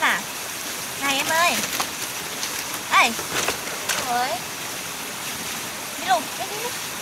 À, này em ơi, ê, ôi, đi luôn, đi.